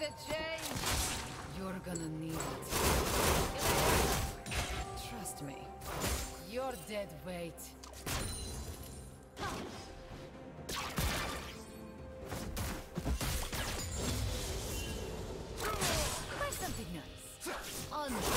the change. You're gonna need it. Trust me. You're dead weight. Try something nice.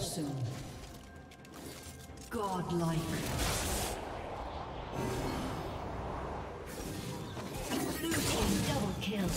Soon. Godlike. Blue team double kill.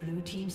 Blue team's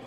Red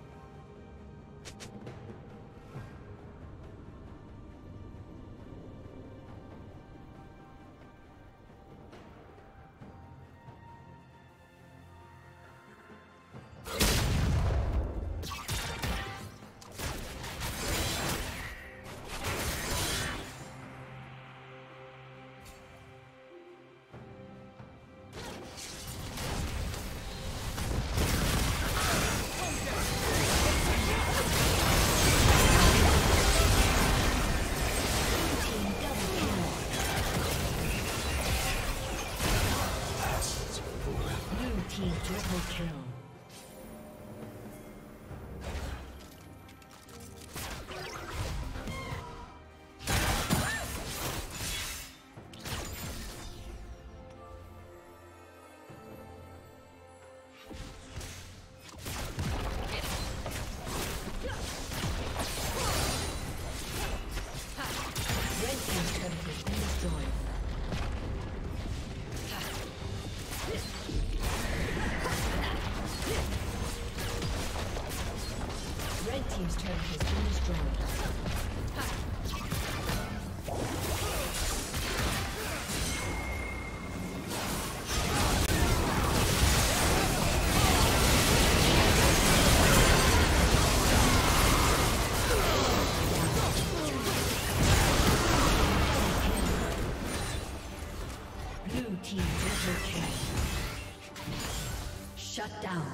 Shut down.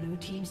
Blue Team's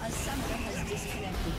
A summoner has disconnected.